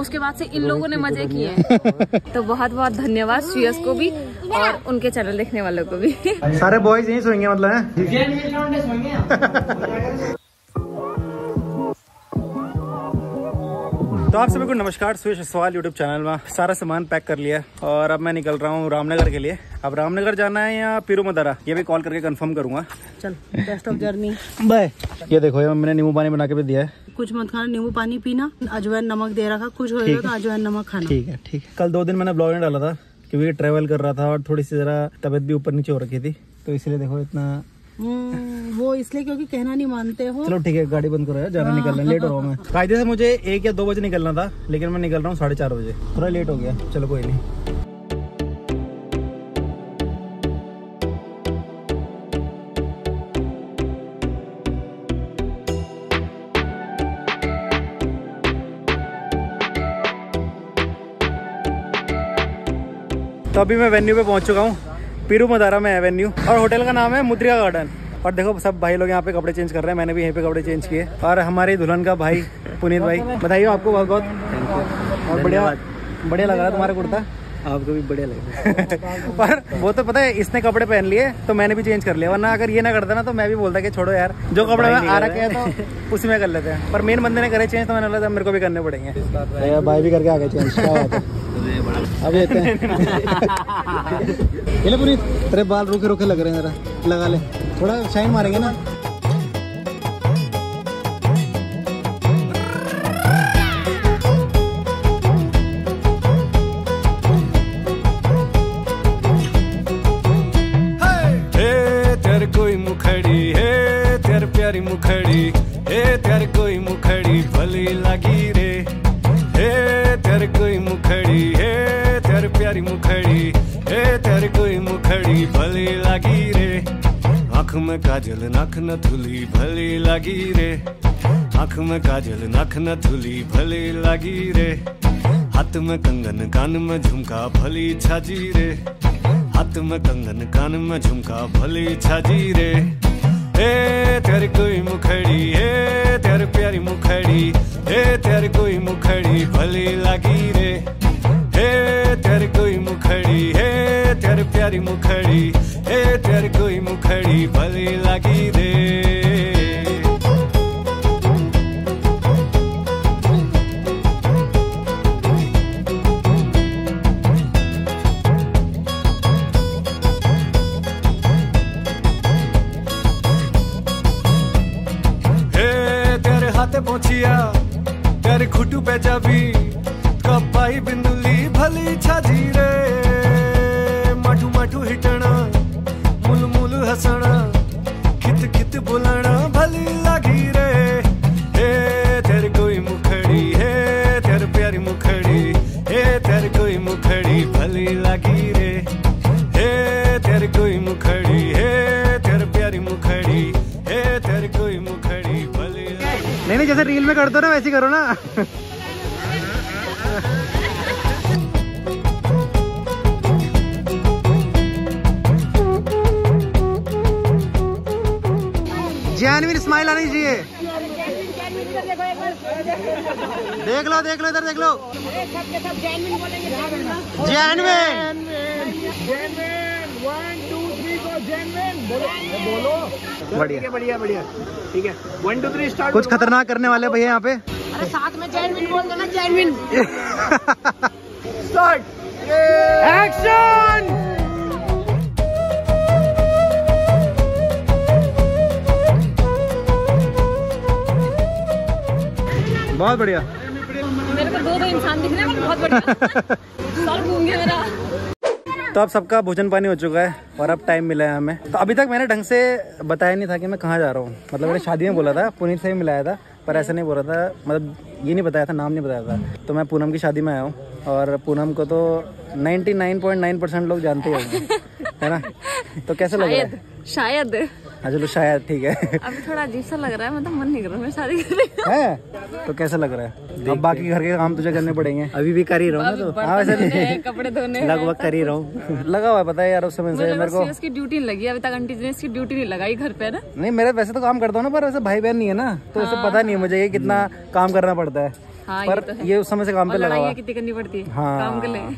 उसके बाद से इन लोगों ने मजे किए हैं। तो बहुत बहुत धन्यवाद सुयश को भी और उनके चैनल देखने वालों को भी। सारे बॉयज यहीं सोएंगे मतलब। तो आप सभी को नमस्कार। सुयश असवाल यूट्यूब चैनल में सारा सामान पैक कर लिया और अब मैं निकल रहा हूँ रामनगर के लिए। अब रामनगर जाना है या पीरुमदारा, ये भी कॉल करके कंफर्म करूंगा। चल बेस्ट ऑफ जर्नी बाय। ये देखो ये मैंने नींबू पानी बना के भी दिया है। कुछ मत खाना, नींबू पानी पीना, अजवाइन नमक दे रखा, कुछ हो तो अजवाइन नमक खाना। ठीक है ठीक है। कल 2 दिन मैंने ब्लॉग नहीं डाला था क्योंकि ट्रेवल कर रहा था और थोड़ी सी जरा तबियत भी ऊपर नीचे हो रखी थी, तो इसलिए देखो इतना वो इसलिए क्योंकि कहना नहीं मानते हो। चलो ठीक है गाड़ी बंद करो यार, जाना निकलना लेट हो रहा हूँ मैं। कायदे से मुझे 1 या 2 बजे निकलना था लेकिन मैं निकल रहा हूँ 4:30 बजे, थोड़ा लेट हो गया। चलो कोई नहीं। तो अभी मैं वेन्यू पे पहुंच चुका हूँ, पीरुमदारा में है वेन्यू और होटल का नाम है मुद्रिया गार्डन। और देखो सब भाई लोग यहाँ पे कपड़े चेंज कर रहे हैं, मैंने भी यहीं पे कपड़े चेंज किए। और हमारे दुल्हन का भाई पुनीत भाई, बताइए आपको बहुत बहुत थैंक यू। और बढ़िया बढ़िया लग रहा है तुम्हारा कुर्ता, आपको भी बढ़िया लग रहा है। पर वो तो पता है इसने कपड़े पहन लिए तो मैंने भी चेंज कर लिया, वरना अगर ये ना करता ना तो मैं भी बोलता कि छोड़ो यार जो कपड़े आ रखे हैं तो उसी में कर लेते हैं। पर मेन बंदे ने करे चेंज तो मैंने बोला मेरे को भी करने पड़ेंगे, भाई भी करके आ गए चेंज। अब ये पूरी तेरे बाल रोके रोके लग रहे हैं, जरा लगा ले, थोड़ा शाइन मारेंगे ना। हे तेरे कोई मुखड़ी, हे तेरे प्यारी मुखड़ी, हे तेरे कोई मुखड़ी भली लगी रे, हे तेरे कोई मुखड़ी, हे तेरे प्यारी मुखड़ी, हे तेरे कोई मुखड़ी भली लगी रे। आँख में काजल नाक न धुली भली लगी रे, आँख में काजल नाक न धुली भली लगी रे। हाथ में कंगन कान में झुमका भली छाजी रे, हाथ में कंगन कान में झुमका भली छाजी रे। हे तेरे कोई मुखड़ी, हे तेरे प्यारी मुखड़ी, हे तेरे कोई मुखड़ी भली लगी रे, हे तेरे कोई मुखड़ी, हे तेरे प्यारी मुखड़ी, हे तेरे कोई मुखड़ी भली लगी रे। हे तेरे हाथे पहुंचिया तेरे खुटू पे चाबी कपाई बिंदुली भली छाजी रे। मठू मठू हिटना मुल मुल हसना खित खित बोलना भली लगी रे। हे तेरे कोई मुखड़ी, हे तेरे प्यारी मुखड़ी, हे तेरे कोई मुखड़ी भली लगी रे, हे तेरे कोई मुखड़ी, हे तेरे प्यारी मुखड़ी, हे तेरे कोई मुखड़ी भली। नहीं जैसे रील में करते हो ना वैसे करो ना। जानवी स्माइल आनी चाहिए। देख लो इधर देख लो। बढ़िया बढ़िया बढ़िया ठीक है। 1 2 3 स्टार्ट। कुछ खतरनाक करने वाले भैया यहाँ पे। अरे साथ में जैनविन बोल देना, जैनविन। Start action. बहुत बढ़िया। मेरे को 2 इंसान दिख रहे हैं, बहुत बढ़िया। सर घूंगे मेरा। तो अब सबका भोजन पानी हो चुका है और अब टाइम मिला है हमें। तो अभी तक मैंने ढंग से बताया नहीं था कि मैं कहाँ जा रहा हूँ, मतलब मैंने शादी में बोला था, पुनीत से भी मिलाया था, पर ऐसा नहीं बोला था, मतलब ये नहीं बताया था, नाम नहीं बताया था। तो मैं पूनम की शादी में आया हूँ और पूनम को तो 99.9% लोग जानते होंगे, है ना। तो कैसे लग रहा है? शायद हाँ चलो शायद ठीक है। अभी थोड़ा अजीब सा लग रहा है, मतलब मन नहीं कर रहा मैं शादी करने है। तो कैसा लग रहा है? अब बाकी घर के काम तुझे करने पड़ेंगे, अभी भी कर ही रहा हूँ। तो हाँ वैसे कपड़े धोने लगभग कर ही रहा हूँ, लगा हुआ है पता है यार। उस समय से मेरे को इसकी ड्यूटी लगी, अभी तक आंटी ने इसकी ड्यूटी नहीं लगाई घर पे ना। नहीं मेरे वैसे तो काम करता हूँ ना, पर वैसे भाई बहन नहीं है ना, तो उसे पता नहीं है मुझे कितना काम करना पड़ता है। हाँ, पर ये उस समय से काम पे लगा हुआ है, कितनी करनी पड़ती है हाँ, काम के लिए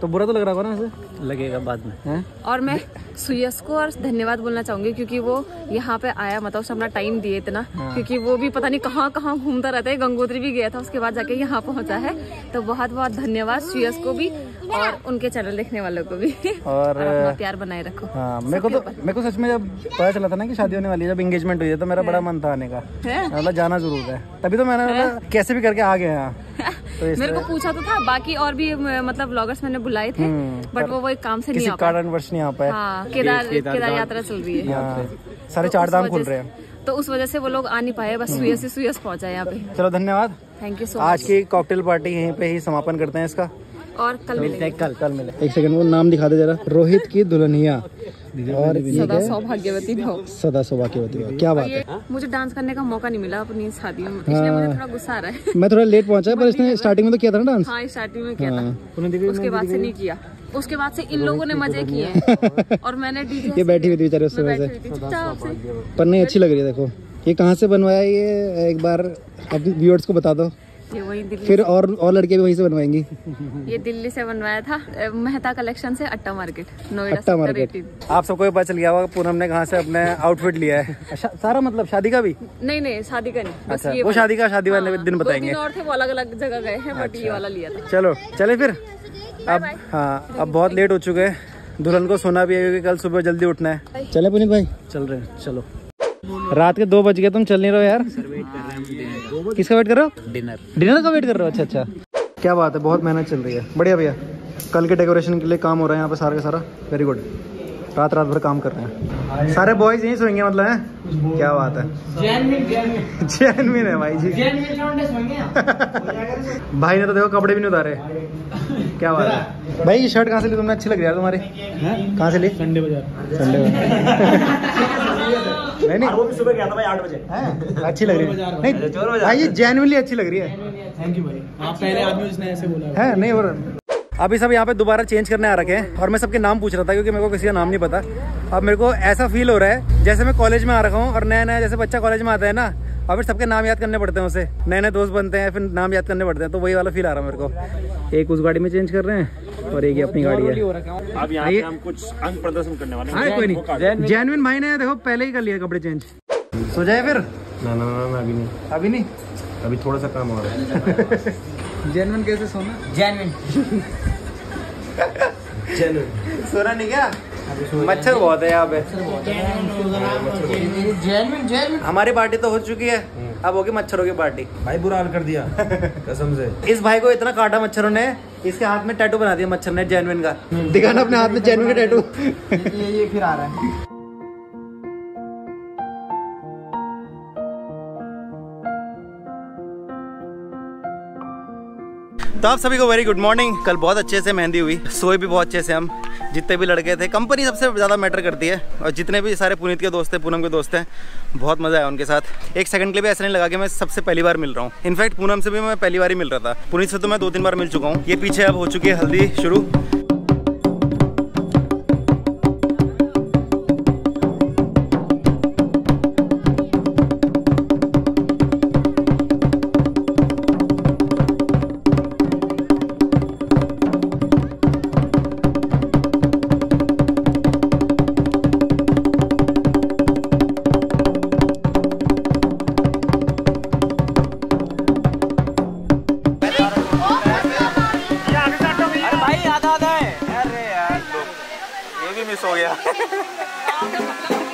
तो बुरा तो लग रहा होगा ना, लगेगा बाद में है? और मैं सुयश को और धन्यवाद बोलना चाहूंगी क्योंकि वो यहाँ पे आया, मतलब उसने अपना टाइम दिए इतना हाँ। क्योंकि वो भी पता नहीं कहाँ कहाँ घूमता रहता है, गंगोत्री भी गया था उसके बाद जाके यहाँ पहुँचा है, तो बहुत बहुत धन्यवाद सुयश को भी और उनके चैनल देखने वालों को भी, और अपना प्यार बनाए रखो। मेरे को सच में जब पता चला था ना कि शादी होने वाली है, जब एंगेजमेंट हुई है तो मेरा बड़ा मन था आने का, मतलब जाना जरूर है, तभी तो मैंने कैसे भी करके आ गया। तो मेरे को पूछा तो था, बाकी और भी मतलब ब्लॉगर्स मैंने बुलाए थे बट वो एक काम से नहीं आ पाए, हाँ, केदार यात्रा चल रही है, सारे चार धाम खुल रहे हैं तो उस वजह से वो लोग आ नहीं पाए, बस सुयश पहुंचा यहाँ पे। चलो धन्यवाद, थैंक यू सो मच। आज की कॉकटेल पार्टी यहीं पे ही समापन करते हैं इसका, और कल मिलते हैं, कल मिले। एक सेकंड वो नाम दिखा दे जरा, रोहित की दुल्हनिया और सदा सौभाग्यवती। क्या बात है, मुझे डांस करने का मौका नहीं मिला अपनी शादियों में, इसलिए मुझे थोड़ा गुस्सा आ रहा है, मैं थोड़ा लेट पहुंचा पर इसने स्टार्टिंग में तो किया था ना डांस, हाँ स्टार्टिंग में किया था, उसके बाद से नहीं किया, उसके बाद से इन लोगों ने मजे किए हैं और मैंने ये बैठी हुई थी बेचारे उससे वजह से, पर नहीं अच्छी लग रही है। देखो ये कहाँ से बनवाया, ये एक बार अपने व्यूअर्स को बता दो, ये वही दिल्ली फिर और लड़के भी वहीं से बनवाएंगी। ये दिल्ली से बनवाया था, मेहता कलेक्शन से, अट्टा मार्केट, नोएडा, अट्टा मार्केट। आप सबको पता चल गया होगा पूनम ने कहाँ से अपने आउटफिट लिया है, सारा मतलब शादी का भी नहीं, शादी का नहीं, अच्छा वो शादी का शादी वाले दिन बताएंगे, और थे वो अलग अलग जगह गए हैं बट ये वाला लिया था। चलो चले फिर अब, हाँ अब बहुत लेट हो चुके हैं, दुल्हन को सोना भी है क्योंकि कल सुबह जल्दी उठना है। चले पुनीत भाई, चल रहे हैं, चलो रात के 2 बज गए, तुम चल नहीं रहे हो यार, वेट कर रहे हैं, किसका वेट कर रहे हो, डिनर का वेट कर रहे हो, अच्छा क्या बात है, बहुत मेहनत चल रही है, बढ़िया भैया, कल के डेकोरेशन के लिए काम हो रहा है यहाँ पे सारा का सारा, वेरी गुड, रात भर काम कर रहे हैं, सारे बॉयज यहीं सोएंगे मतलब है, क्या बात है, जेनविन है भाई जी, भाई ने तो देखो कपड़े भी नहीं उतारे, क्या बात है भाई, ये शर्ट कहाँ से ली तुमने, अच्छी लग रही है तुम्हारी, कहाँ से ली, संडे बाजार नहीं वो भी सुबह गया था भाई 8 बजे, अच्छी लग रही है, नहीं भाई ये जेन्युइनली अच्छी लग रही है, थैंक यू भाई, आप पहले आदमी उसने ऐसे बोला है, नहीं और अभी सब यहाँ पे दोबारा चेंज करने आ रखे हैं, और मैं सबके नाम पूछ रहा था क्योंकि मेरे को किसी का नाम नहीं पता। अब मेरे को ऐसा फील हो रहा है जैसे मैं कॉलेज में आ रखा हूँ, और नया नया जैसे बच्चा कॉलेज में आता है ना, और फिर सबके नाम याद करने पड़ते हैं उसे, नए नए दोस्त बनते हैं फिर नाम याद करने पड़ते हैं, तो वही वाला फील आ रहा है मेरे को। एक उस गाड़ी में चेंज कर रहे हैं और एक ही अपनी गाड़ी है। अब यहाँ पे हम कुछ अंग प्रदर्शन करने वाले हैं, कोई नहीं, जेन्युइन भाई ने देखो पहले ही कर लिया कपड़े चेंज। सो जाए फिर ना, अभी थोड़ा सा काम हो रहा है। जेन्युइन कैसे सोना, जेन्युइन सोना नहीं क्या, मच्छर बहुत है यहाँ पे, हमारी पार्टी तो हो चुकी है, अब होगी मच्छरों की पार्टी। भाई बुरा हाल कर दिया कसम से, इस भाई को इतना काटा मच्छरों ने, इसके हाथ में टैटू बना दिया मच्छर ने जेन्युइन का, दिखाना अपने हाथ में जेन्युइन का टैटू, ये फिर आ रहा है। तो आप सभी को वेरी गुड मॉर्निंग। कल बहुत अच्छे से मेहंदी हुई, सोए भी बहुत अच्छे से हम, जितने भी लड़के थे, कंपनी सबसे ज़्यादा मैटर करती है, और जितने भी सारे पुनीत के दोस्त हैं, पूनम के दोस्त हैं, बहुत मज़ा आया उनके साथ। एक सेकंड के लिए भी ऐसा नहीं लगा कि मैं सबसे पहली बार मिल रहा हूँ, इनफैक्ट पूनम से भी मैं पहली बार ही मिल रहा था, पुनीत से तो मैं 2-3 बार मिल चुका हूँ। ये पीछे अब हो चुकी है हल्दी शुरू, मिस हो गया।